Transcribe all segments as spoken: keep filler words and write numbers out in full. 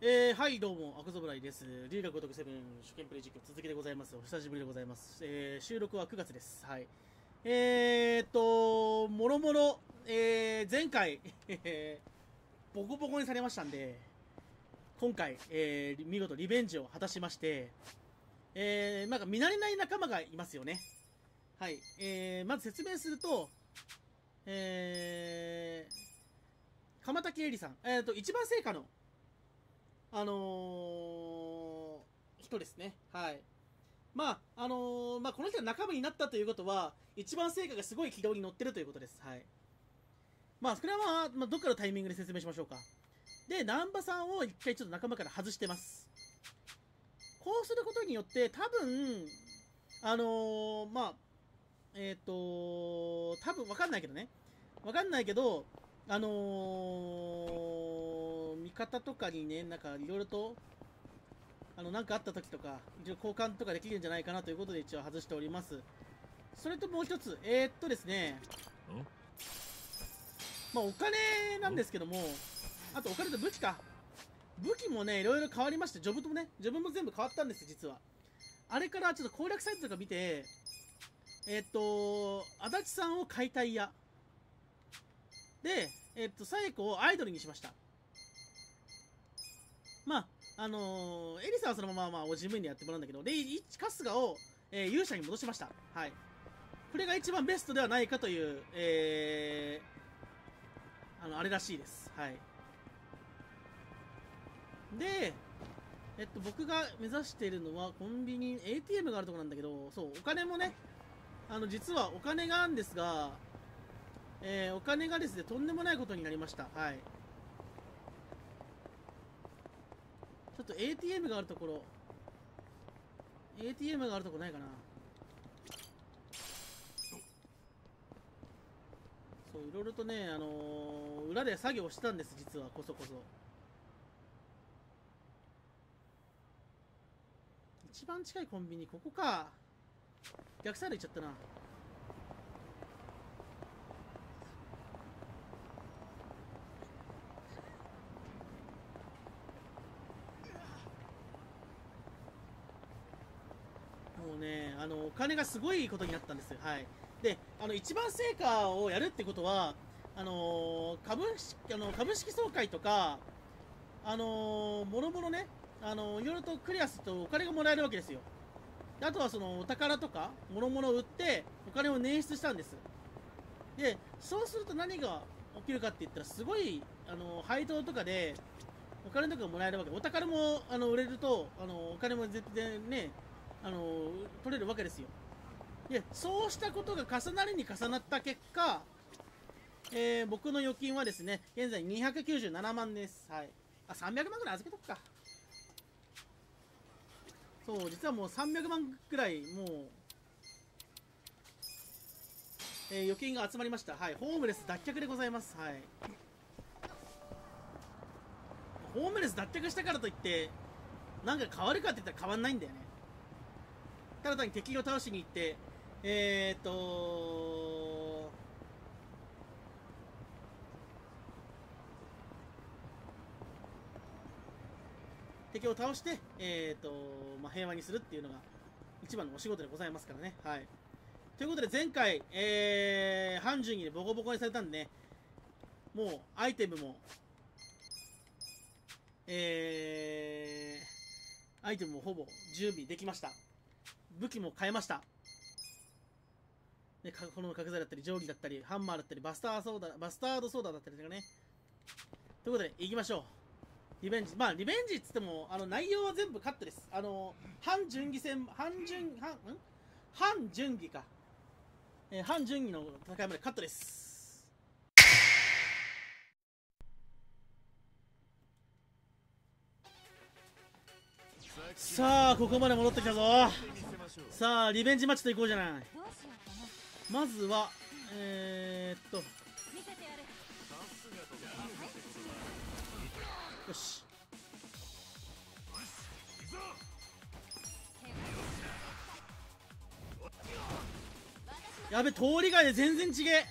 えー、はいどうも、アクゾブライです。龍が如くセブン初見プレイ実況続きでございます。お久しぶりでございます。えー、収録はくがつです。はい。えーっと、もろもろ、えー、前回、えー、ボコボコにされましたんで、今回、えー、見事リベンジを果たしまして、えー、なんか見慣れない仲間がいますよね。はい。えー、まず説明すると、えー、鎌竹恵里さん、えーっと、一番成果の、あのー、人ですね。はい。まあ、あのー、まあ、この人が仲間になったということは、一番成果がすごい軌道に乗ってるということです。はい。まあ、それはまあ、まあ、どっかのタイミングで説明しましょうか。で、難波さんを一回ちょっと仲間から外してます。こうすることによって、多分、あのー、まあ、えっ、ー、とー、多分わかんないけどね。わかんないけど、あのー、味方とかにね、なんかいろいろと、あの、なんかあった時とか、一応交換とかできるんじゃないかなということで一応外しております。それともう一つ、えー、っとですね、まあお金なんですけども、あとお金と武器か。武器もね、いろいろ変わりまして、ジョブともね、ジョブも全部変わったんです、実は。あれからちょっと攻略サイトとか見て、えー、っと、足立さんを解体屋。で、えっと、サエコをアイドルにしました。まあ、あのー、エリさんはそのまま、まあ、お事務員でやってもらうんだけど、で、春日を、えー、勇者に戻しました。はい。これが一番ベストではないかという、えー、あの、あれらしいです。はい。で、えっと、僕が目指しているのは、コンビニ、エーティーエム があるところなんだけど、そう、お金もね、あの、実はお金があるんですが、えー、お金がですね、とんでもないことになりました。はい。ちょっと エーティーエム があるところ、エーティーエム があるところないかな。そう、いろいろとね、あのー、裏で作業してたんです、実は、こそこそ。一番近いコンビニ、ここか。逆サイド行っちゃったな。もうね、あのお金がすごいことになったんですよ。はい。で、あの一番成果をやるってことは、あのー、株式あの株式総会とか、あのー、もろもろね、あのー、いろいろとクリアするとお金がもらえるわけですよ。で、あとはそのお宝とかもろもろ売ってお金を捻出したんです。で、そうすると何が起きるかって言ったら、すごいあのー、配当とかでお金とかがもらえるわけ。お宝もあの売れると、あのー、お金も絶対ね。あの取れるわけですよ。で、そうしたことが重なりに重なった結果、えー、僕の預金はですね、現在にひゃくきゅうじゅうななまんです。はい。あ、さんびゃくまんぐらい預けとくか。そう、実はもうさんびゃくまんぐらい、もう、えー、預金が集まりました。はい。ホームレス脱却でございます。はい。ホームレス脱却したからといって、なんか変わるかって言ったら変わんないんだよね。ただ単に敵を倒しに行って、えーっと、敵を倒して、えーっと、まあ、平和にするっていうのが一番のお仕事でございますからね。はい。ということで前回、えー、ハンジュンにボコボコにされたんでね、もうアイテムも、えー、アイテムもほぼ準備できました。武器も変えました。ね、この角材だったり、定規だったり、ハンマーだったり、バスターソーダ、バスタードソーダだったりとかね。ということで、行きましょう。リベンジ。まあ、リベンジっつっても、あの、内容は全部カットです。あの、反順義戦、反順、反、ん反順義か。えー、反順義の戦いまでカットです。さあ、ここまで戻ってきたぞ。さあリベンジマッチといこうじゃない。まずはえー、っとよし、やべ、通り外で全然ちげえ。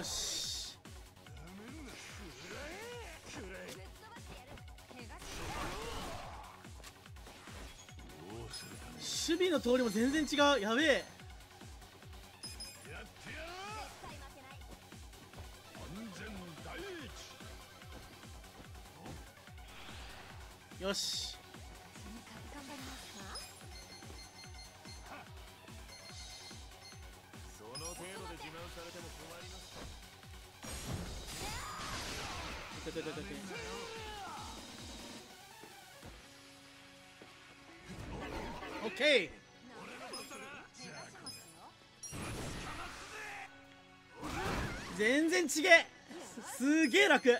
よし。守備の通りも全然違う。やべえ。よし。オッケー。全然ちげえ。すげえ楽。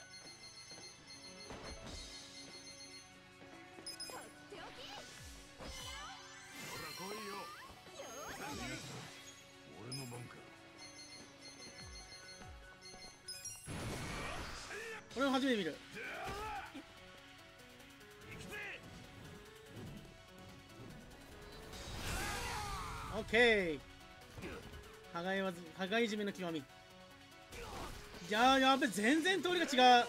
これを初めて見る。オッケー。羽交いは羽交い締めの極み。いやー、やべ、全然通りが違う。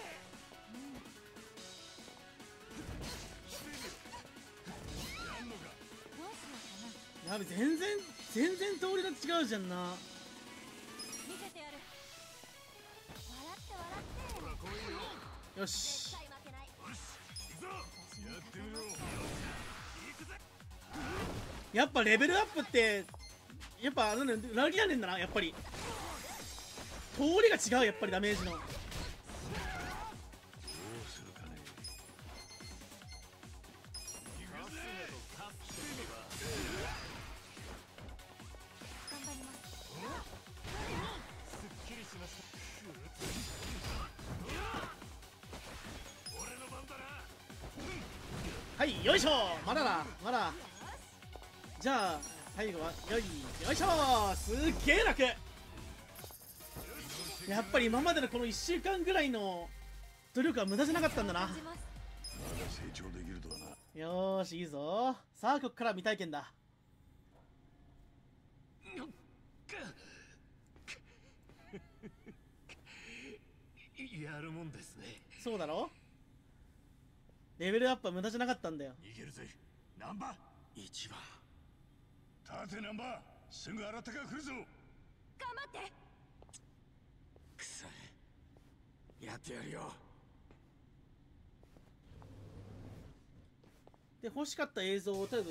やべ、全然全然通りが違うじゃんな。よし、やっぱレベルアップってやっぱラリアねんだな。やっぱり通りが違う。やっぱりダメージの。はい、よいしょ。まだだ、まだ。じゃあ最後はよい、よいしょ。すっげえ楽。やっぱり今までのこのいっしゅうかんぐらいの努力は無駄じゃなかったんだな。よーし、いいぞ。さあ、ここから未体験だ。やるもんですね。そうだろ？レベルアップは無駄じゃなかったんだよ。逃げるぜ。ナンバーいちばん。立てナンバー、すぐ新たが来るぞ。頑張って。くそ、やってやるよ。で、欲しかった映像を多分、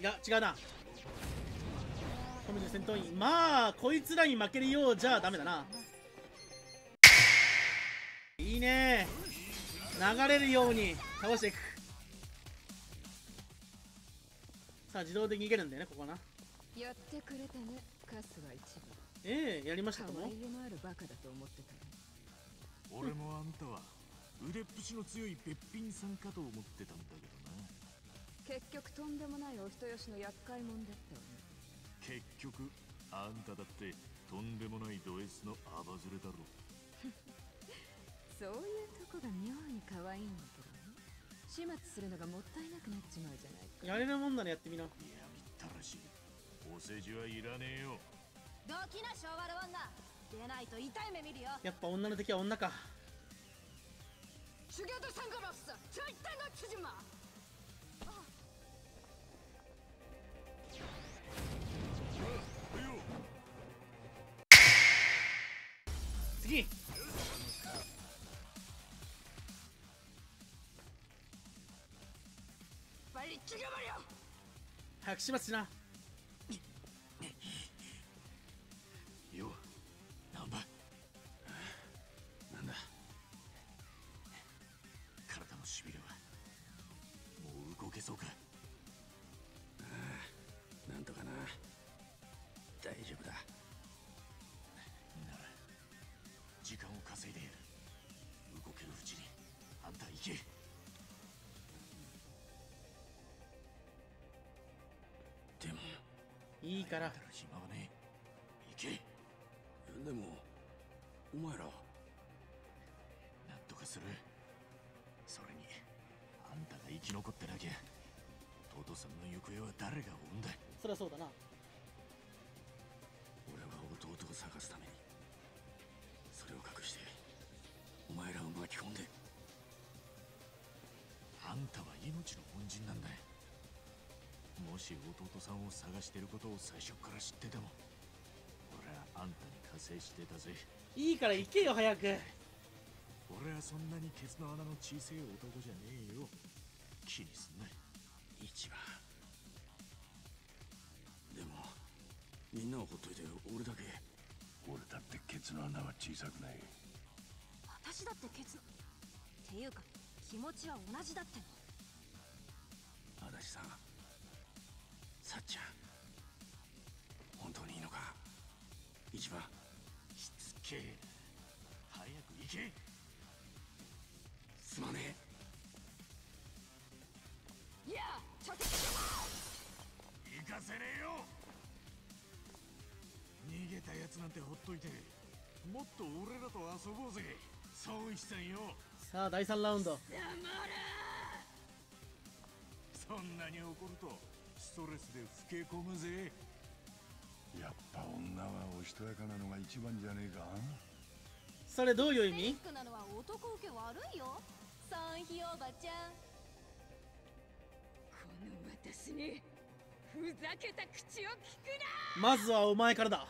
いや違うな。トムジュ戦闘員、まあこいつらに負けるようじゃダメだな。いいね、流れるように倒していく。さあ、自動で逃げるんだよね、ここはな。やってくれたね、春日一部。ええ、やりましたとも。俺もあんたは腕っぷしの強いべっぴんさんかと思ってたんだけどな。結局とんでもないお人よしの厄介者だったわね。結局あんただってとんでもないド S のアバズレだろ。そういうとこが妙に可愛いんだけどね。始末するのがもったいなくなっちまうじゃないか。やれるもんならやってみな。いや、みったらしい。お世辞はいらねえよ。どきな昭和の女。出ないと痛い目見るよ。やっぱ女の敵は女か。次。早く始末しな。よ、ナンバー。なんだ。体のしびれはもう動けそうか。ああ、なんとかな。大丈夫だ。なら時間を稼いでやる。動けるうちにあんた行け。でもいいから。暇はねえ。行け。でもお前ら何とかする。それにあんたが生き残ってなきゃトトさんの行方は誰が追うんだ。そりゃそうだな。俺は弟を探すためにちの恩人なんだ。もし弟さんを探してることを最初から知ってても、俺はあんたに加勢してたぜ。いいから行けよ早く。俺はそんなにケツの穴の小さい男じゃねえよ。気にすんな。一番。でもみんなをほっといて俺だけ。俺だってケツの穴は小さくない。私だってケツの…っていうか気持ちは同じだっての。足立さん、さっちゃん、本当にいいのか。一番。しつけえ。早く行け。すまねえ。いや、ちょっと行かせねえよ。逃げたやつなんてほっといて、もっと俺らと遊ぼうぜ。孫一さんよ。さあだいさんラウンド。そんなに怒るとストレスで老け込むぜ。やっぱ女はおしとやかなのが一番じゃねえか。それどういう意味？セリフなのは男受け悪いよ、サンヒおばちゃん。この私にふざけた口を聞くな。まずはお前からだ。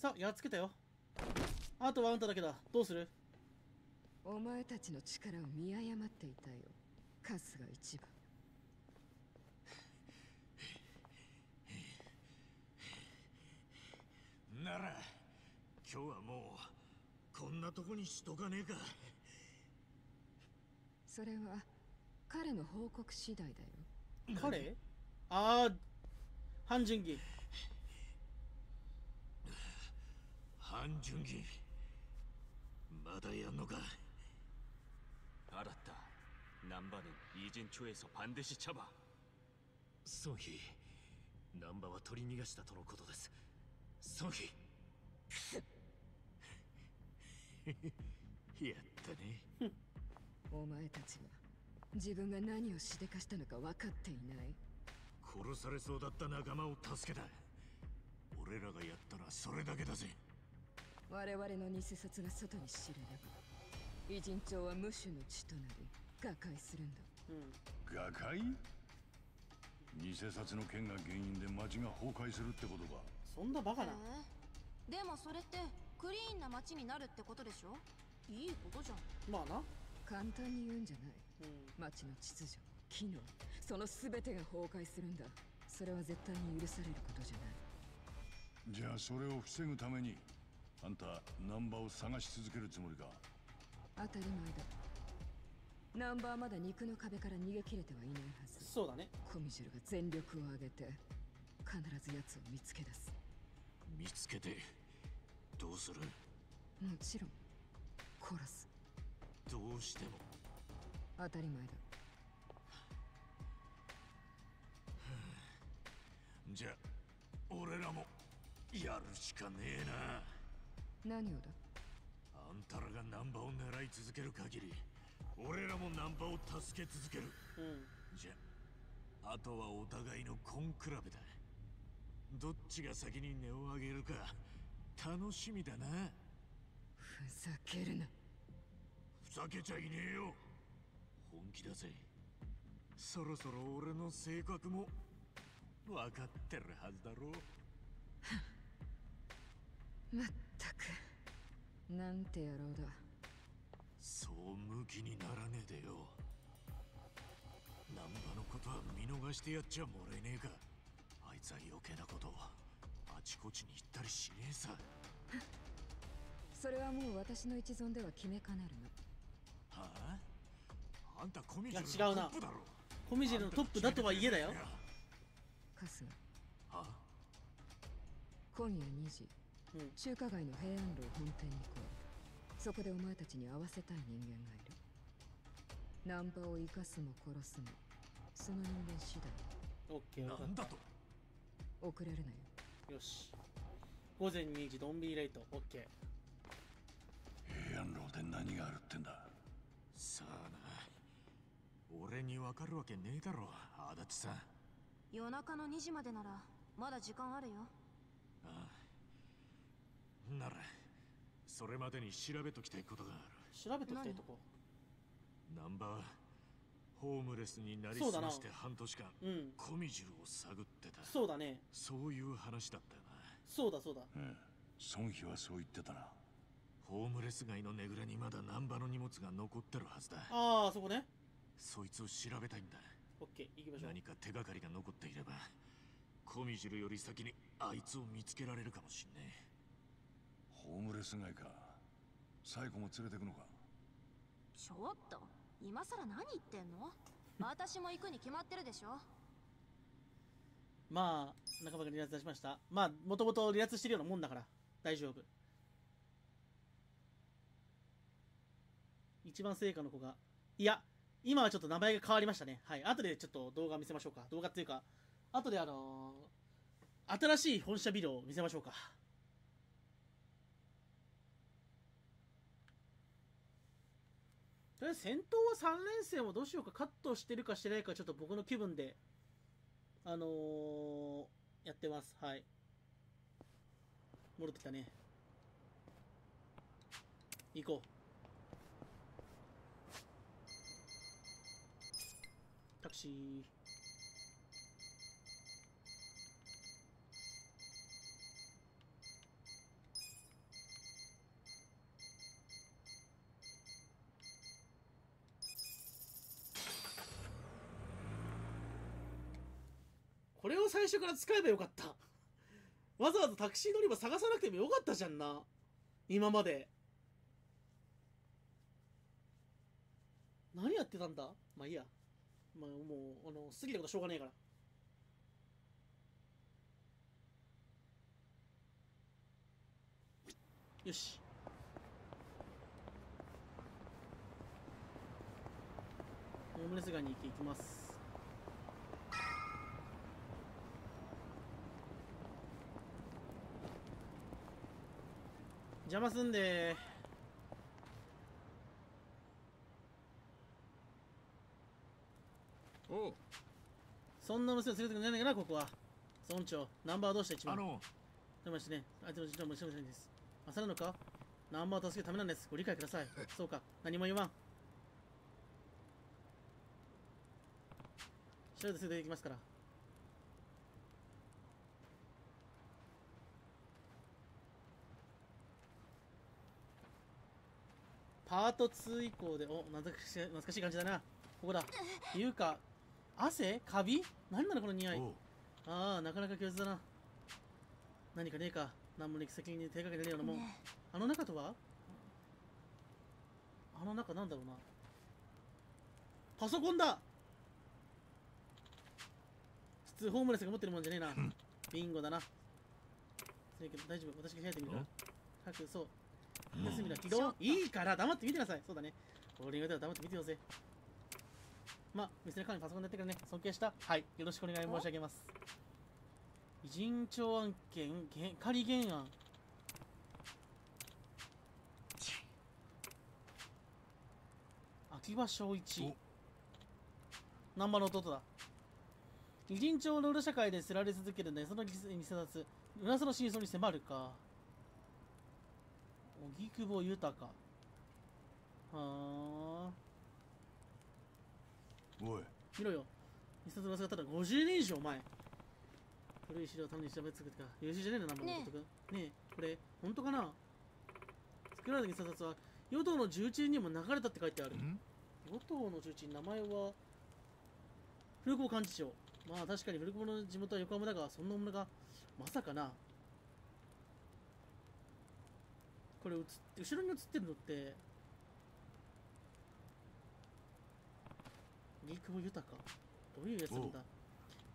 さあやっつけたよ。あとはあんただけだ。どうする？お前たちの力を見誤っていたよ、春日一番。なら今日はもうこんなとこにしとかねえか。それは彼の報告次第だよ。彼？ああ、ハン・ジュンギ。ハン・ジュンギ、まだやんのか。あらった。ナンバのイジンチュエソパンデシチャバ。ソンヒ、ナンバは取り逃がしたとのことです。ソンヒ。やったね。お前たちが自分が何をしでかしたのか分かっていない。殺されそうだった仲間を助けた。俺らがやったらそれだけだぜ。我々の偽札が外に知れれば、異人町は無種の地となり瓦解するんだ。うん、瓦解？偽札の件が原因で町が崩壊するってことか。そんなバカな、えー、でもそれってクリーンな町になるってことでしょ。いいことじゃん。まあな、簡単に言うんじゃない、うん、町の秩序、機能、その全てが崩壊するんだ。それは絶対に許されることじゃない。じゃあそれを防ぐためにあんた難波を探し続けるつもりか。当たり前だ。難波はまだ肉の壁から逃げ切れてはいないはず。そうだね。コミジュルが全力を挙げて必ず奴を見つけ出す。見つけてどうする？もちろん殺す。どうしても当たり前だ。じゃあ俺らもやるしかねえな。何をだ？あんたらがナンバを狙い続ける限り俺らもナンバを助け続ける、うん、じゃああとはお互いの根比べだ。どっちが先に根を上げるか楽しみだな。ふざけるな。ふざけちゃいねえよ、本気だぜ。そろそろ俺の性格も分かってるはずだろう。まったくなんて野郎だ。そう向きにならねえでよ。ナンバのことは見逃してやっちゃもらえねえか。あいつは余計なことをあちこちに行ったりしねえさ。それはもう私の一存では決めかねるの。はあ？あんたコミジェルのトップだろ。コミジェルのトップだとは言えだよ。カスはあ、今夜にじ、うん、中華街の平安楼本店に来い。そこでお前たちに会わせたい人間がいる。ナンパを生かすも殺すもその人間次第。オッケー、なんだと。遅れるなよ。よし、午前にじドンビーレイト。オッケー。平安楼で何があるってんだ。さあな、俺に分かるわけねえだろ足立さん。夜中のにじまでならまだ時間あるよ。ああ、ならそれまでに調べときたいことがある。調べときたいとこ。ナンバーホームレスになりすまして半年間、うん、コミジルを探ってた。そうだね。そういう話だったよな。そうだそうだ。うん。ソンヒはそう言ってたな。ホームレス街のねぐらにまだナンバーの荷物が残ってるはずだ。ああ、そこね。そいつを調べたいんだ。オッケー、行きましょう。何か手がかりが残っていれば、コミジルより先にあいつを見つけられるかもしんねえ。ホームレス街か。サイコも連れてくのか。ちょっと今さら何言ってんの。私も行くに決まってるでしょ。まあ仲間が離脱しました。まあもともと離脱してるようなもんだから大丈夫。一番成果の子が、いや今はちょっと名前が変わりましたね。はい、後でちょっと動画見せましょうか。動画っていうか後であのー、新しい本社ビデオを見せましょうか。とりあえず戦闘はさん連戦をどうしようか、カットしてるかしてないか、ちょっと僕の気分で、あのー、やってます。はい。戻ってきたね。行こう。タクシー。これを最初から使えばよかった。わざわざタクシー乗り場探さなくてもよかったじゃんな。今まで。何やってたんだ？まあいいや。まあもう、あの、過ぎたことしょうがないから。よし。ホームレス街に行きます。邪魔すんでー。おう、そんな娘を連れてくれないんだからここは。村長、ナンバーどうした一番。あのでもしてね、相手の事情も一緒ないんです。あさるのか。ナンバーを助けるためなんです。ご理解ください。そうか、何も言わん。調べてすぐ出てきますから。パートツー以降で、お、懐かしい、懐かしい感じだな。ここだ。いうか、汗？カビ？何なのこの匂い。ああ、なかなか強烈だな。何かねえか。何もね、責任に手掛けてねえようなもん。あの中とは？あの中なんだろうな。パソコンだ！普通、ホームレスが持ってるもんじゃねえな。ビンゴだな。大丈夫、私が開いてみるから。早く、そう。休みだ、起動いいから黙って見てなさい。そうだね。俺がでは黙って見てよぜ。まあ、店の顔にパソコンでやってからね。尊敬した。はい。よろしくお願い申し上げます。偉人帳案件、仮原案。秋葉正一。難波の弟だ。偉人帳の裏社会で捨てられ続けるね。その偽札。裏その真相に迫るか。荻窪豊か。はー。おい。見ろよ。一冊の噂がただごじゅうねん以上前。古い資料をために調べつくってか。優秀じゃねえの、ナンバーの弟くん。ねえ、これ、ほんとかな。作られた一冊は、与党の重鎮にも流れたって書いてある。与党の重鎮、名前は、古久保幹事長。まあ確かに古久保の地元は横浜だが、そんなものが、まさかな。これ映って後ろに映ってるのって荻窪豊か。どういうやつなんだ。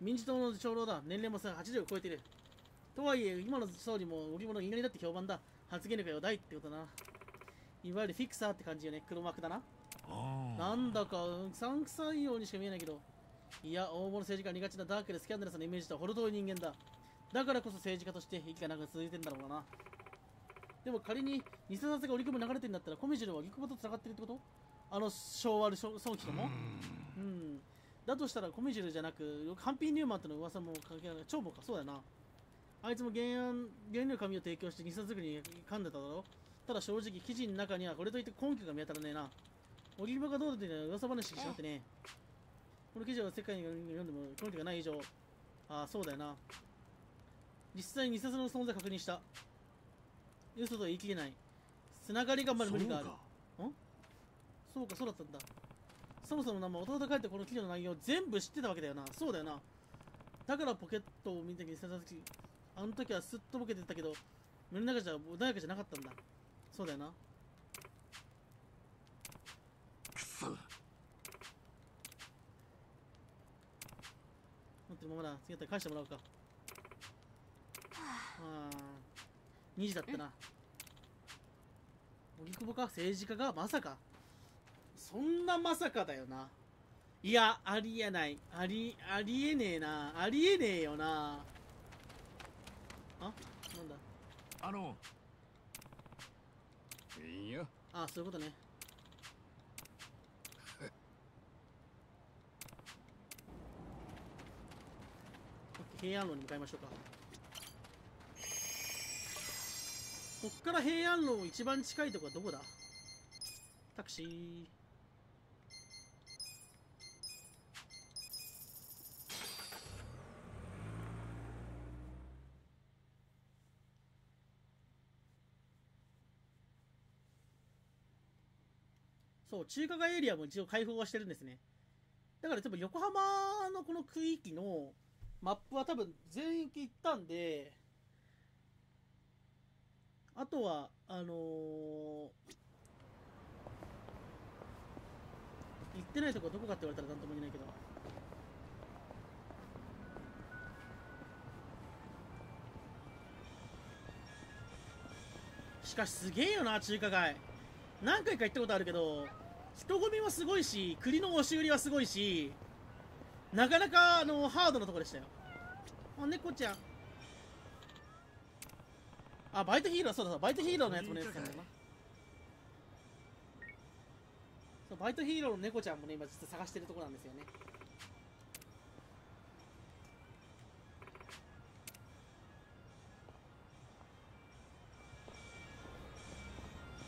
民主党の長老だ。年齢もさはちじゅうを超えている。とはいえ今の総理も荻窪の稲荷だって評判だ。発言力が大ってことだな。いわゆるフィクサーって感じよね。黒幕だな。なんだかうさんくさいようにしか見えないけど、いや大物政治家にがちなダークでスキャンダラスなイメージとは程遠い人間だ。だからこそ政治家として息が長く続いてんだろうな。でも仮に偽札が織り込み流れてるんだったら、コミジルは荻窪とつながってるってこと。あの昭和の早期とも、うん、だとしたらコミジルじゃなく、ハンピー・ニューマンとの噂も関係ない。帳簿か。そうだよな。あいつも原案原料紙を提供してにさつ作りに噛んでただろ。ただ正直記事の中にはこれといって根拠が見当たらねえな。オリバがどうだっていうのは噂話しかなってね。この記事は世界に読んでも根拠がない以上。ああ、そうだよな。実際ににさつの存在確認した。嘘とは言い切れない。つながりがまだ無理がある。そうか。ん？そうか、そうだったんだ。そもそもな、まあ、弟が帰ってこの記事の内容全部知ってたわけだよな。そうだよな。だからポケットを見た時にさ、あの時はすっとぼけてたけど、胸の中じゃ穏やかじゃなかったんだ。そうだよな。くそ。待って、ままだ、次やったら返してもらおうか。ああ、にじだったな。荻窪か政治家がまさか。そんなまさかだよな。いや、ありえない。あり、ありえねえな。ありえねえよな。あ、なんだ。あの。いや。ああ、そういうことね。平安路に向かいましょうか。こっから平安路一番近いとこはどこだ？タクシー。そう、中華街エリアも一応開放はしてるんですね。だから多分横浜のこの区域のマップは多分全域行ったんで、あとはあのー、行ってないとこどこかって言われたら何とも言えないけど、しかしすげえよな中華街。何回か行ったことあるけど、人混みはすごいし、栗の押し売りはすごいし、なかなかあのハードなとこでしたよ。あ、猫ちゃん。あ、バイトヒーロー、そうだ、バイトヒーローのやつもね、そう、バイトヒーローの猫ちゃんもね、今実は探してるところなんですよね。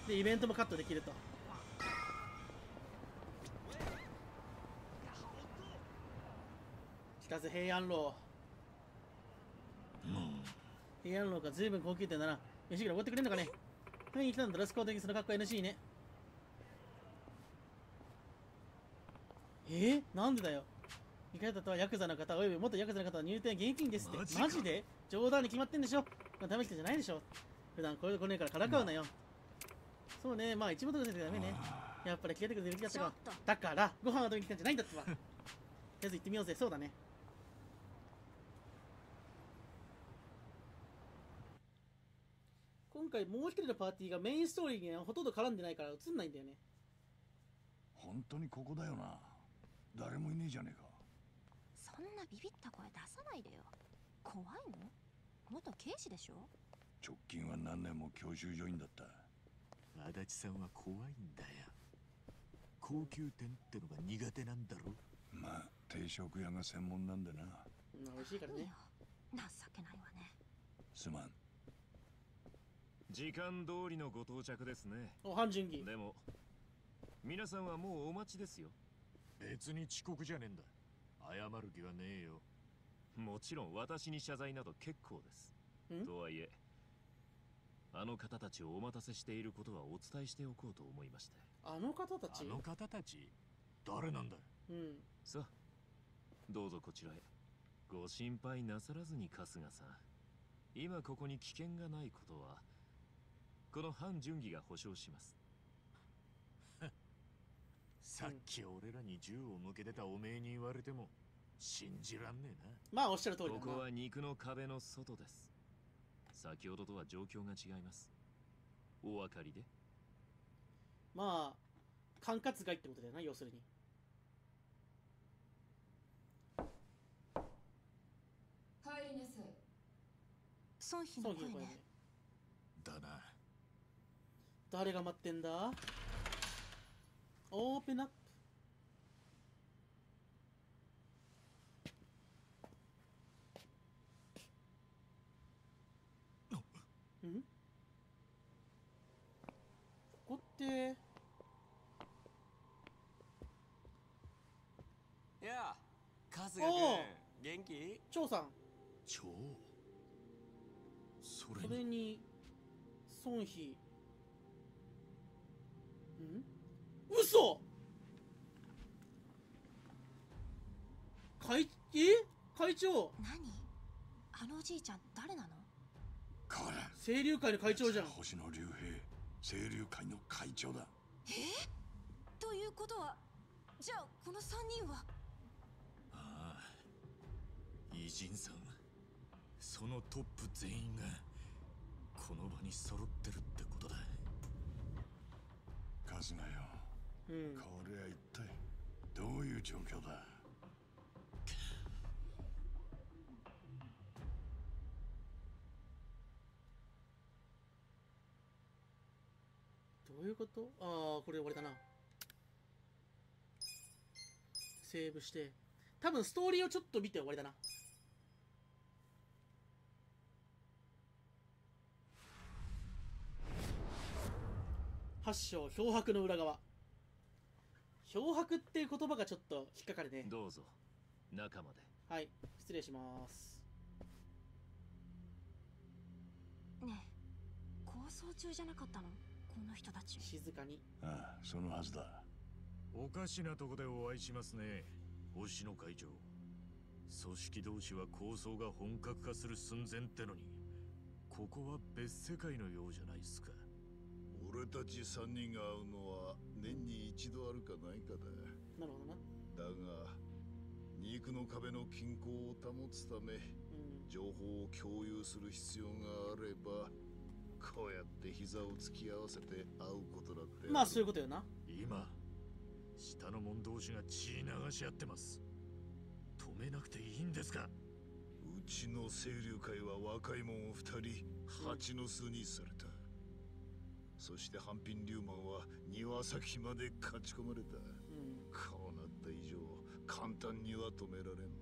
で、イベントもカットできると。来たぜ、平安楼。平安楼か、ずいぶん高級店だな。飯ぐらい奢ってくれんのかね。何に来たんだ、ドレスコードにその格好 エヌシー ね。えー、なんでだよ。見かけたとはヤクザの方および元ヤクザの方は入店現金ですって。マジ, マジで冗談に決まってんでしょ。まあ、試してじゃないでしょ。普段これで来ねえからからかうなよ。そうね、まあ一元とかじゃダメね。やっぱり消えてくるべきだったか。だから、ご飯を食べに来たんじゃないんだってば。とりあえず行ってみようぜ、そうだね。今回もう一人のパーティーがメインストーリーにほとんど絡んでないから映んないんだよね。本当にここだよな。誰もいねえじゃねえか。そんなビビった声出さないでよ。怖いの？元刑事でしょ。直近は何年も教習所員だった。足立さんは怖いんだよ。高級店ってのが苦手なんだろ。まあ定食屋が専門なんだな。美味しいからね。情けないわね。すまん。時間通りのご到着ですね。お半準儀。でも皆さんはもうお待ちですよ。別に遅刻じゃねえんだ。謝る気はねえよ。もちろん私に謝罪など結構です。とはいえあの方たちをお待たせしていることはお伝えしておこうと思いまして。あの方たち。あの方たち誰なんだよ。うん。さあどうぞこちらへ。ご心配なさらずに春日さん。今ここに危険がないことは。この半純義が保証します。さっき俺らに銃を向けてたおめえに言われても信じらんねえな。まあおっしゃる通りだな。ここは肉の壁の外です。先ほどとは状況が違います。お分かりで。まあ管轄外ってことだよな、要するに。帰りなさい。孫妃の声ね。だな。誰が待ってんだ？オープンアップ。しい。 やあ、春日君、元気？長さん。長。それに、それに孫飛。うん？嘘！会、え？会長。何？あのおじいちゃん誰なの？彼。清流会の会長じゃん。星野竜兵、清流会の会長だ。ええ？ということは、じゃあこの三人は。ああ、偉人さん、そのトップ全員がこの場に揃ってるってことだ。カズナよ、うん、これは一体どういう状況だ。どういうこと。ああ、これ俺だな。セーブして。多分ストーリーをちょっと見て終わりだな。八章漂白の裏側。漂白っていう言葉がちょっと引っかかるね。どうぞ中まで。はい、失礼します。ねえ、構想中じゃなかったの、この人たち。静かに。ああ、そのはずだ。おかしなとこでお会いしますね、星野会長。組織同士は抗争が本格化する寸前ってのに、ここは別世界のようじゃないですか。俺たちさんにんが会うのは年に一度あるかないかだ。なるほどな。だが肉の壁の均衡を保つため、うん、情報を共有する必要があれば、こうやって膝を突き合わせて会うことだって。まあそういうことよな。今下の者同士が血流し合ってます。止めなくていいんですか。うちの清流会は若い者をふたり蜂の巣にされた、うん、そしてハンピンリューマンは庭先まで勝ち込まれた、うん、こうなった以上簡単には止められん。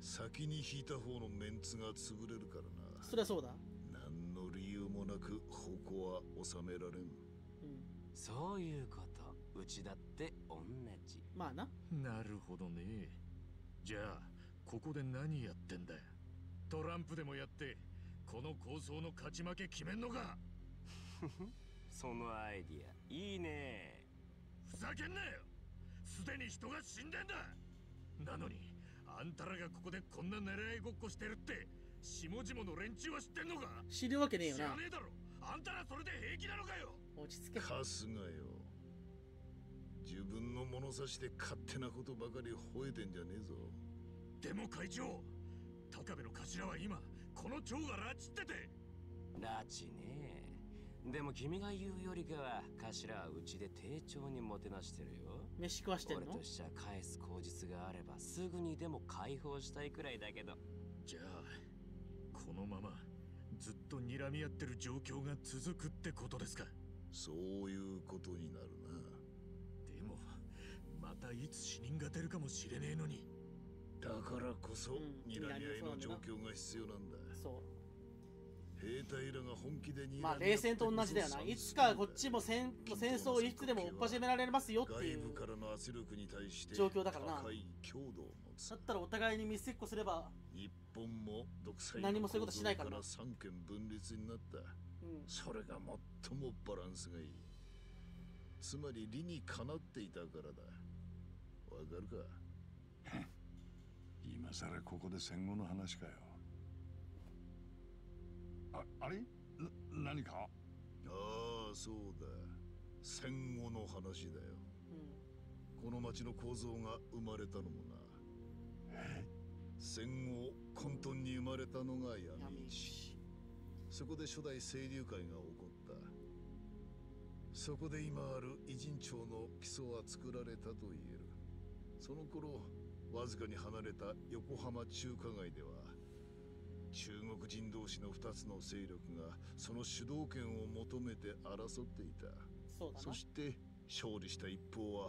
先に引いた方のメンツが潰れるからな。そりゃそうだ。何の理由もなく矛は収められん、うん、そういうこと。うちだって同じ。まあな。なるほどね。じゃあここで何やってんだよ。トランプでもやってこの構想の勝ち負け決めんのか。そのアイディアいいね。ふざけんなよ、すでに人が死んでんだ。なのにあんたらがここでこんな狙いごっこしてるって下々の連中は知ってんのか。知るわけねえよな。知らねえだろ。あんたらそれで平気なのかよ。落ち着け春日よ、自分の物差しで勝手なことばかり吠えてんじゃねえぞ。でも会長、高部の頭は今この蝶が拉致ってて。拉致ねえ。でも君が言うよりかは頭はうちで丁重にもてなしてるよ。飯食わしてるの。俺としては返す口実があればすぐにでも解放したいくらいだけど。じゃあこのままずっと睨み合ってる状況が続くってことですか。そういうことになるな。でもまたいつ死人が出るかもしれねえのに。だからこそ睨み合いの状況が必要なんだ。うん、そう。兵隊らが本気で睨み合って、まあ冷戦と同じだよな。いつかこっちも戦争をいつでも追っ始められますよっていう外部からの圧力に対して状況だからな。強度を持つ。だったらお互いに見せっこすれば日本も独裁の構造から三権分立になった。うん、それが最もバランスがいい。つまり理にかなっていたからだ。わかるか。今さらここで戦後の話かよ。あ、あれ？何か？ああ、そうだ。戦後の話だよ。うん、この町の構造が生まれたのもな。え？戦後混沌に生まれたのが闇市。そこで初代清流会が起こった。そこで今ある偉人町の基礎は作られたと言える。その頃わずかに離れた横浜中華街では中国人同士のふたつの勢力がその主導権を求めて争っていた。 そうだな。そして勝利した一方は、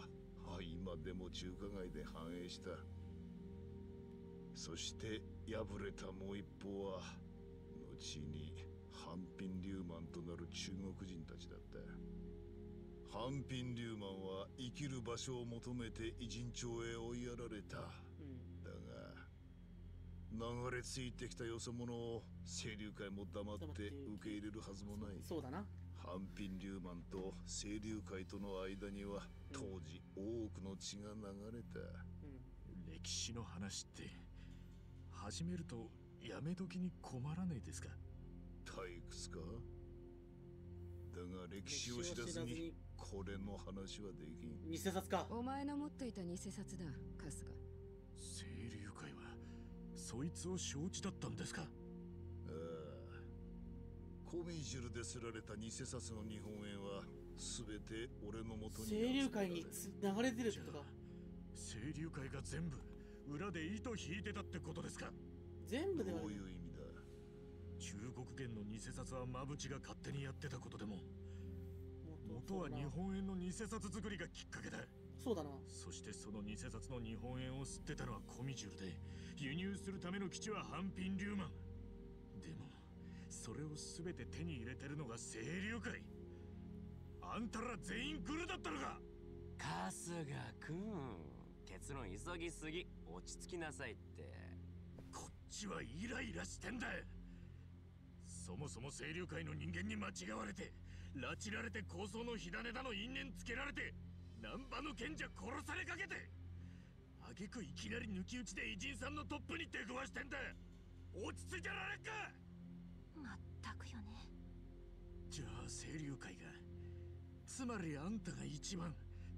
はい、今でも中華街で繁栄した。そして敗れたもう一方は後にハンピン・リューマンとなる中国人たちだった。ハンピン・リューマンは生きる場所を求めて異人町へ追いやられた。だが流れ着いてきたよそ者を清流会も黙って受け入れるはずもない。そうだな。ハンピン・リューマンと清流会との間には当時多くの血が流れた。歴史の話って始めるとやめ時に困らないですか？退屈か？だが歴史を知らずにこれの話はできん。偽札か。お前の持っていた偽札だ、カスカ。清流会はそいつを承知だったんですか？ああ、コミジュルで刷られた偽札の日本円は全て俺の元に。清流会に流れてるってことか。清流会が全部裏で糸引いてたってことですか？全部ではない。どういう意味だ？中国元の偽札はマブチが勝手にやってたことでも、元は日本円の偽札作りがきっかけだ。そうだな。そしてその偽札の日本円を吸ってたのはコミジュルで、輸入するための基地はハンピン・リューマン。でもそれを全て手に入れてるのが清流会。あんたら全員グルだったのか。春日君、結論急ぎすぎ。落ち着きなさいって。こっちはイライラしてんだ。そもそも清流会の人間に間違われて、拉致られて、抗争の火種だの因縁つけられて、難波の賢者殺されかけて、挙句いきなり抜き打ちで偉人さんのトップに出くわしてんだ。落ち着いてられんか。まったくよね。じゃあ清流会が、つまりあんたが一番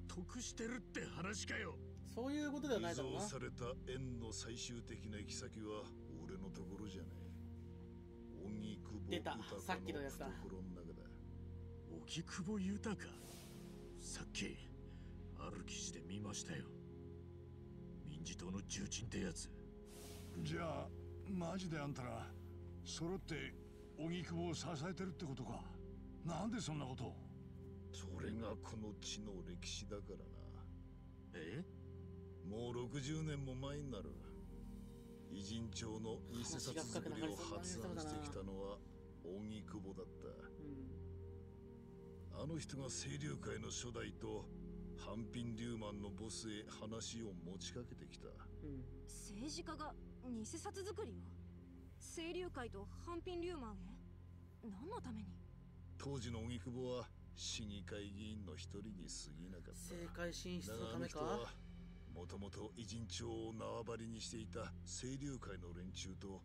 得してるって話かよ。そういうことではないだろうな。偽造された縁の最終的な行き先は俺のところじゃねえ。荻窪豊さっきのやつだ。荻窪豊か、さっきある記事で見ましたよ。民自党の重鎮ってやつ。じゃあマジであんたら揃って荻窪を支えてるってことか。なんでそんなこと。それがこの地の歴史だからな。え、もうろくじゅうねんも前になる。偉人町の偽札作りを発案してきたのは荻窪だった、うん、あの人が清流会の初代とハンピン・リューマンのボスへ話を持ちかけてきた、うん、政治家が偽札作りを清流会とハンピン・リューマンへ。何のために。当時の荻窪は市議会議員の一人に過ぎなかった。政界進出のためか。もともと偉人町を縄張りにしていた清流会の連中と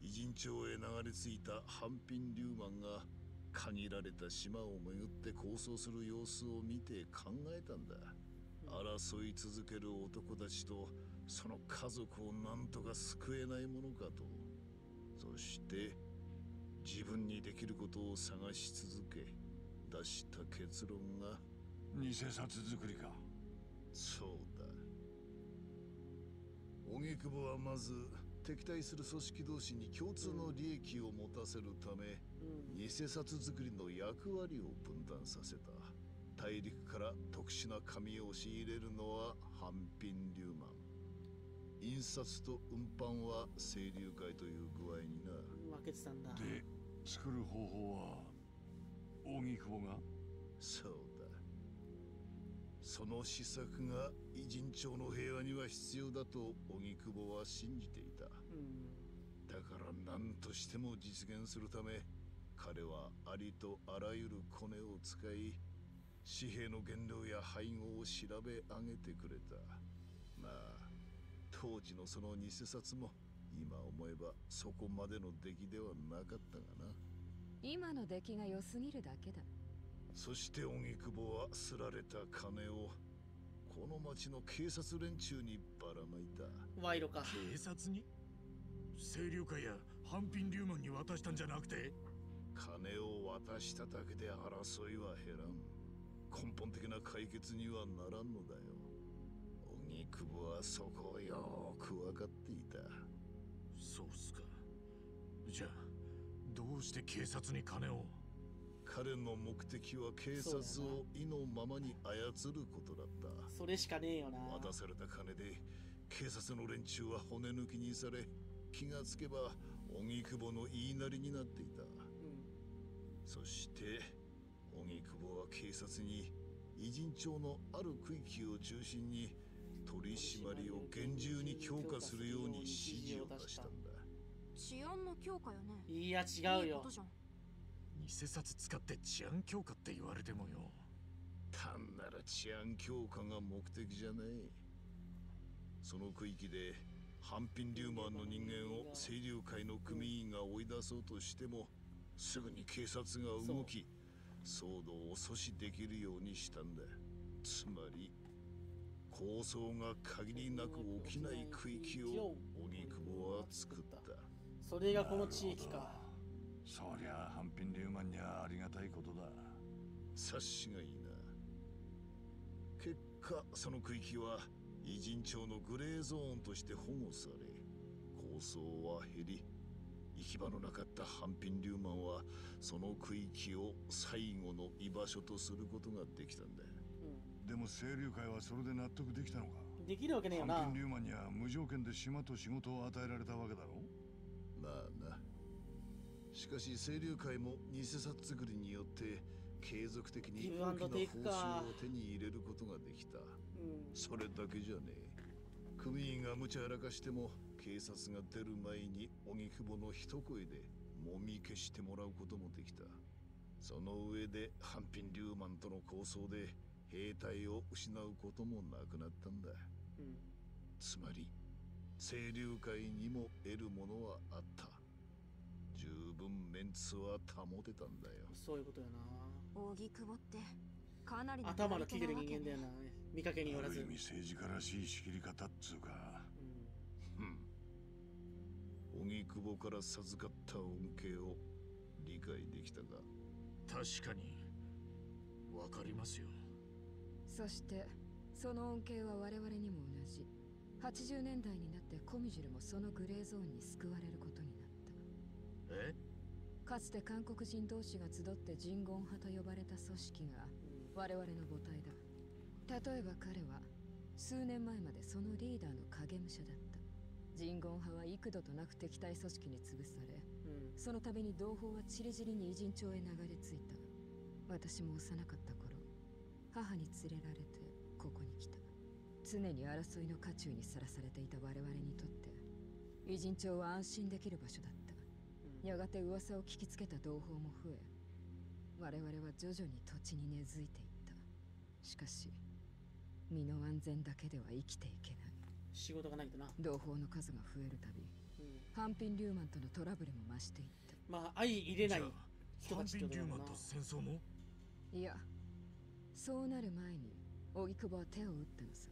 偉人町へ流れ着いたハンピン・リューマンが限られた島を巡って抗争する様子を見て考えたんだ。争い続ける男たちとその家族を何とか救えないものかと。そして自分にできることを探し続け出した結論が偽札作りか。そうだ。荻窪はまず敵対する組織同士に共通の利益を持たせるため、うん、偽札作りの役割を分担させた。大陸から特殊な紙を仕入れるのはハンピン・リューマン、印刷と運搬は清流会という具合にな。分けてたんだ。で作る方法は荻窪が。そうだ。その施策が偉人町の平和には必要だと荻窪は信じていた、うん、だから何としても実現するため彼はありとあらゆるコネを使い紙幣の原料や配合を調べ上げてくれた。まあ当時のその偽札も今思えばそこまでの出来ではなかったがな。今の出来が良すぎるだけだ。そして荻窪はすられた金をこの町の警察連中にばらまいた。賄賂か。警察に？清流会やハンピン・リューマンに渡したんじゃなくて。金を渡しただけで争いは減らん。根本的な解決にはならんのだよ。荻窪はそこをよく分かっていた。そうっすか。じゃあどうして警察に金を。彼の目的は警察を意のままに操ることだった。それしかねえよな。渡された金で警察の連中は骨抜きにされ、気がつけば荻窪の言いなりになっていた、うん、そして荻窪は警察に異人町のある区域を中心に取り締まりを厳重に強化するように指示を出したんだ。治安の強化よね。いや違うよ。偽札使って治安強化って言われてもよ。単なる治安強化が目的じゃない。その区域でハンピン・リューマンの人間を清流会の組員が追い出そうとしてもすぐに警察が動き騒動を阻止できるようにしたんだ。つまり抗争が限りなく起きない区域を荻窪は作った。それがこの地域か。そりゃハンピン・リューマンにはありがたいことだ。察しがいいな。結果その区域は異人町のグレーゾーンとして保護され、抗争は減り、行き場のなかったハンピン・リューマンはその区域を最後の居場所とすることができたんだ。うん、でも清流会はそれで納得できたのか。できるわけねえよな。ハンピン・リューマンには無条件で島と仕事を与えられたわけだろ。まあな。しかし清流会も偽札作りによって継続的に大きな報酬を手に入れることができた。うん、それだけじゃねえ。組員が無茶やらかしても警察が出る前に荻窪の一声でもみ消してもらうこともできた。その上でハンピン・リューマンとの抗争で兵隊を失うこともなくなったんだ。うん、つまり清流会にも得るものはあった。十分メンツは保てたんだよ。そういうことやな。荻窪ってかなり頭の利いてる人間だよな。見かけによらず。ある意味政治家らしい仕切り方っつうか。うん。荻窪から授かった恩恵を理解できたが。確かにわかりますよ。そしてその恩恵は我々にも同じ。はちじゅうねんだいになってコミジュルもそのグレーゾーンに救われることになる。えかつて韓国人同士が集ってジンゴン派と呼ばれた組織が我々の母体だ。例えば彼は数年前までそのリーダーの影武者だった。ジンゴン派は幾度となく敵対組織に潰され、うん、その度に同胞はちりぢりに異人町へ流れ着いた。私も幼かった頃母に連れられてここに来た。常に争いの渦中にさらされていた我々にとって異人町は安心できる場所だった。やがて噂を聞きつけた同胞も増え、我々は徐々に土地に根付いていった。しかし身の安全だけでは生きていけない。仕事がないとな。同胞の数が増えるたび、うん、ハンピン・リューマンとのトラブルも増していった。まあ相入れない人たちってことだな。ハンピン・リューマンと戦争も。いや、そうなる前に荻窪は手を打ったのさ。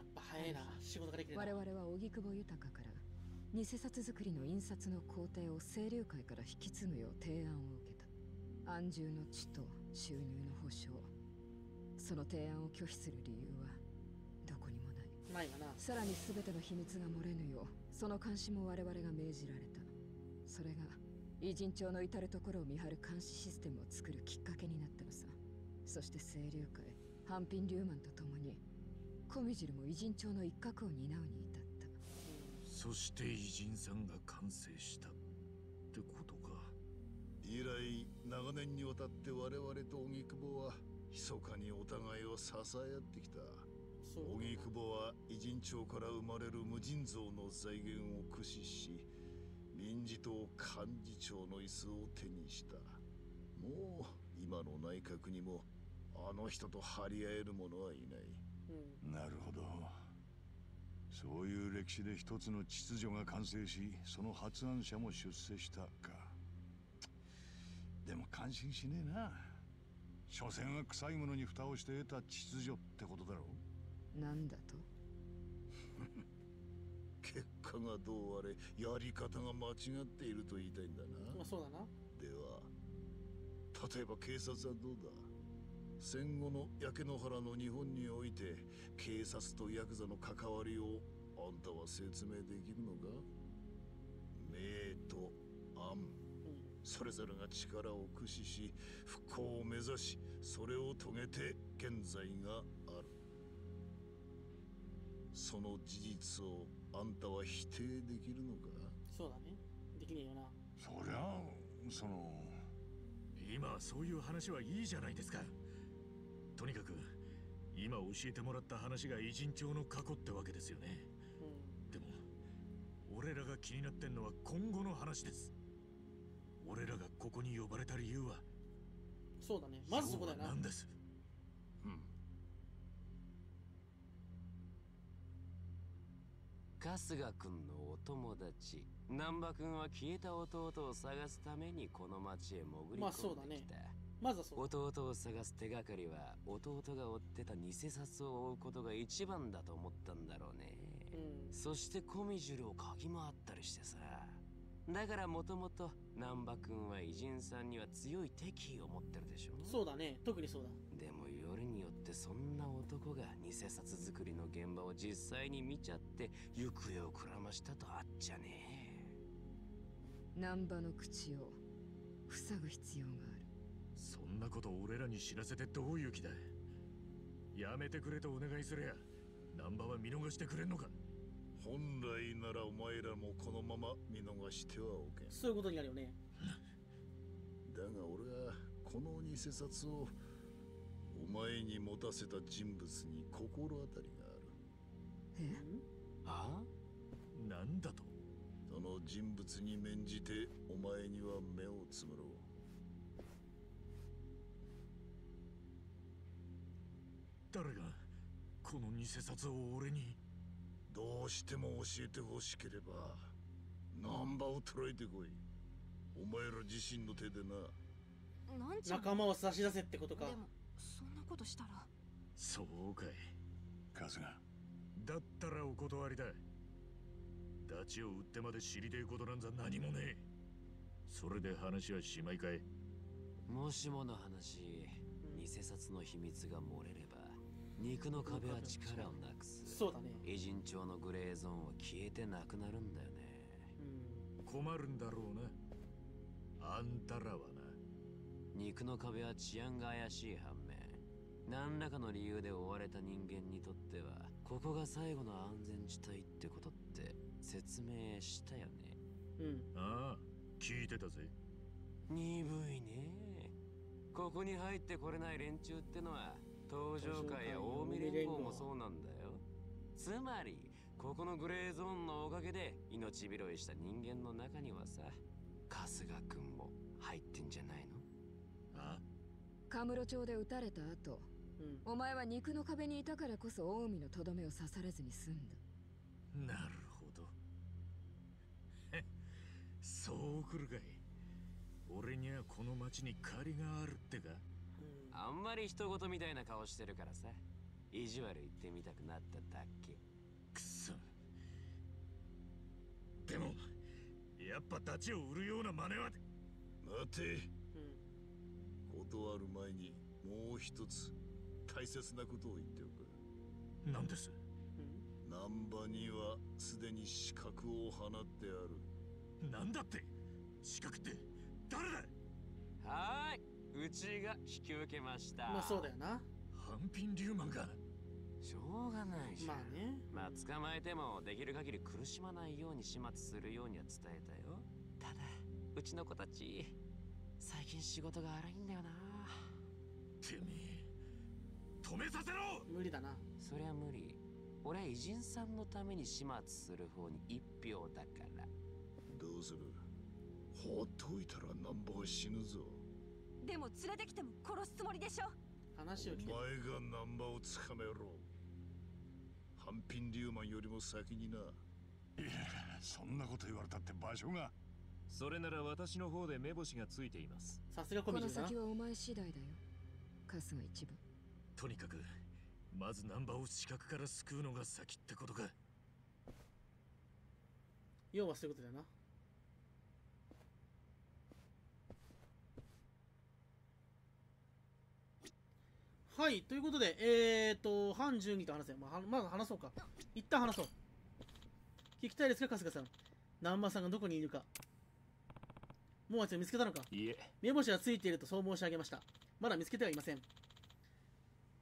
やっぱ早いな、仕事ができるな。我々は荻窪豊から偽札作りの印刷の工程を清流会から引き継ぐよう提案を受けた。安住の地と収入の保障、その提案を拒否する理由はどこにもない。ないかな。さらに全ての秘密が漏れぬようその監視も我々が命じられた。それが異人町の至る所を見張る監視システムを作るきっかけになったのさ。そして清流会、ハンピン・リューマンと共にコミジュルも異人町の一角を担うに至った。そして異人さんが完成したってことか。以来長年にわたって我々と荻窪は密かにお互いを支え合ってきた。荻窪は異人町から生まれる無尽蔵の財源を駆使し、民事党幹事長の椅子を手にした。もう今の内閣にもあの人と張り合える者はいない。うん、なるほど。そういう歴史で一つの秩序が完成し、その発案者も出世したか。でも感心しねえな。所詮は臭いものに蓋をして得た秩序ってことだろう。なんだと結果がどうあれやり方が間違っていると言いたいんだな。まあそうだな。では例えば警察はどうだ。戦後の焼け野原の日本において警察とヤクザの関わりをあんたは説明できるのか。明と暗、それぞれが力を駆使し復興を目指し、それを遂げて現在がある。その事実をあんたは否定できるのか。そうだね、できねえよな。そりゃその今そういう話はいいじゃないですか。とにかく今教えてもらった話が偉人帳の過去ってわけですよね。うん、でも俺らが気になってんのは今後の話です。俺らがここに呼ばれた理由は、そうだね、まずそこだよな。なんです。うん。春日君のお友達難波君は消えた弟を探すためにこの町へ潜り込んできた。まあそうだね。まずはそうだ。弟を探す手がかりは弟が追ってた偽札を追うことが一番だと思ったんだろうね。うん、そしてコミジュルを嗅ぎ回ったりしてさ。だからもともと難波君は偉人さんには強い敵意を持ってるでしょ。そうだね、特にそうだ。でもよりによってそんな男が偽札作りの現場を実際に見ちゃって行方をくらましたとあっちゃねえ。難波の口を塞ぐ必要がある。そんなこと俺らに知らせてどういう気だ。やめてくれとお願いすりゃ難波は見逃してくれんのか。本来ならお前らもこのまま見逃してはおけん。そういうことになるよね。だが俺はこの偽札をお前に持たせた人物に心当たりがある。え？あ？なんだと？その人物に免じてお前には目をつむろう。誰がこの偽札を俺に？どうしても教えてほしければ難波を捕らえてこい。お前ら自身の手でな。なんじゃ仲間を差し出せってことか。でもそんなことしたら。そうかい春日、だったらお断りだ。ダチを売ってまで知りてえことなんざ何もねえ。それで話はしまいかい。もしもの話、偽札の秘密が漏れれば肉の壁は力をなくす。そうだね。偉人帳のグレーゾーンは消えてなくなるんだよね。うん、困るんだろうな。あんたらはな。肉の壁は治安が怪しい反面、何らかの理由で追われた人間にとってはここが最後の安全地帯ってことって説明したよね。うん。ああ、聞いてたぜ。鈍いね。ここに入ってこれない連中ってのは東上会や近江連合もそうなんだよ。つまりここのグレーゾーンのおかげで命拾いした人間の中にはさ、春日君も入ってんじゃないの？あ？カムロ町で撃たれた後、うん、お前は肉の壁にいたからこそ近江のとどめを刺されずに済んだ。なるほど。そう来るかい。俺にはこの町に借りがあるってか。あんまり人事みたいな顔してるからさ、意地悪言ってみたくなっただけ。くそ。でもやっぱダチを売るような真似は。待て、うん、断る前にもう一つ大切なことを言っておく。何です？難波にはすでに刺客を放ってある。なんだって？刺客って誰だ？はーい、うちが引き受けました。まあそうだよな。半品リューマンが。しょうがないじゃん。まあね、まあ捕まえてもできる限り苦しまないように始末するようには伝えたよ。ただうちの子たち最近仕事が荒いんだよな。てめえ、止めさせろ。無理だな。そりゃ無理。俺は偉人さんのために始末する方に一票だから。どうする？放っておいたら難波は死ぬぞ。でも連れてきても殺すつもりでしょ。話を聞け。お前が難波をつかめろ。半品リューマンよりも先にな。いや、そんなこと言われたって場所が。それなら私の方で目星がついています。さすがこの先はお前次第だよ春日一部。とにかくまず難波を死角から救うのが先ってことか。要はそういうことだな。はい、ということで、えーと、半じゅうにと話せ。まあ、まず話そうか。一旦話そう。聞きたいですか、春日さん。難波さんがどこにいるか。もうあいつ見つけたのか。いえ。目星はついているとそう申し上げました。まだ見つけてはいません。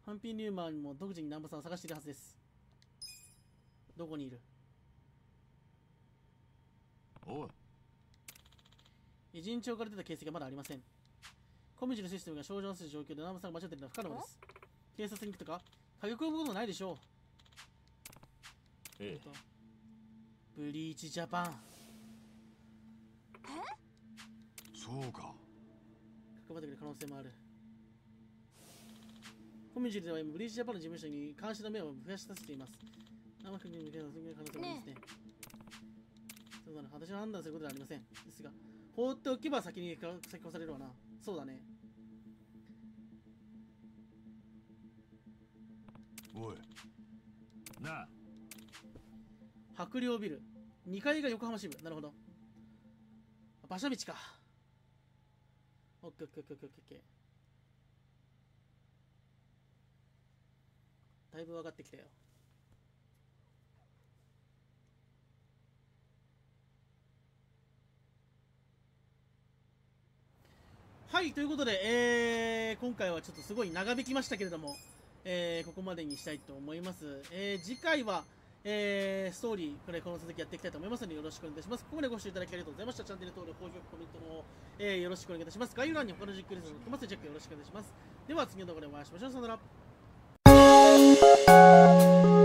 ハンピン・リューマンも独自に難波さんを探しているはずです。どこにいる？おい。偉人帳から出た形跡がまだありません。コミジュのシステムが症状する状況で難波さんが間違っているのは不可能です。警察に行くとか火力をものもないでしょう。ええ、ブリーチジャパン。え、そうか。関わってくる可能性もある。コミュニティでは今ブリーチジャパンの事務所に監視の目を増やしさせています。生首に向けた可能性もありますね。そうだな、私の判断することではありません。ですが、放っておけば先に先越されるわな。そうだね。おい、なあ。白陵ビルにかいが横浜支部。なるほど、馬車道か。オッケーオッケーオッケーオッケーオッケー。だいぶ分かってきたよ。はい、ということで、えー、今回はちょっとすごい長引きましたけれども、えー、ここまでにしたいと思います。えー、次回はえー、ストーリー、これこの続きやっていきたいと思いますので、よろしくお願いいたします。ここまでご視聴いただきありがとうございました。チャンネル登録、高評価、コメントの方、えー、よろしくお願いいたします。概要欄に他の実況レースも含ませてチェックよろしくお願いいたします。では次の動画でお会いしましょう。さよ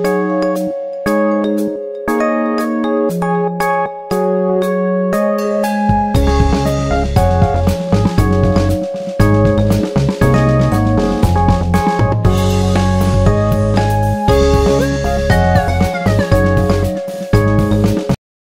なら。